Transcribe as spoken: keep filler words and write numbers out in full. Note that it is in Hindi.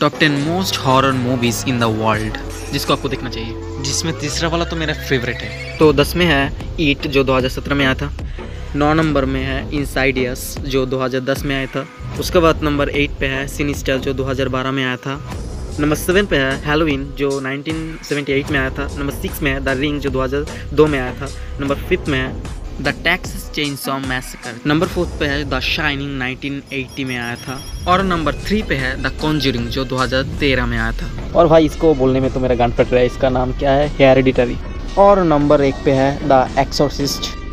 Top ten most horror movies in the world जिसको आपको देखना चाहिए, जिसमें तीसरा वाला तो मेरा फेवरेट है। तो दस में है ईट जो दो हज़ार सत्रह में आया था, नौ नंबर में है इंसाइडियस जो दो हज़ार दस में आया था, उसके बाद नंबर एट पे है सिनिस्टर जो दो हज़ार बारह में आया था, नंबर सेवन पे है हैलोवीन जो नाइनटीन सेवेंटी एट में आया था, नंबर सिक्स में है द रिंग जो दो हज़ार दो में आया था, नंबर फिफ्थ में है the Texas chainsaw massacre, number fourth पे है द शाइनिंग नाइनटीन एटी में आया था, और नंबर थ्री पे है द कॉन्जरिंग जो दो हज़ार तेरह में आया था। और भाई इसको बोलने में तो मेरा गांड फट रहा है, इसका नाम क्या है, हेरिडिटरी। और नंबर एक पे है द एक्सोर्सिस्ट।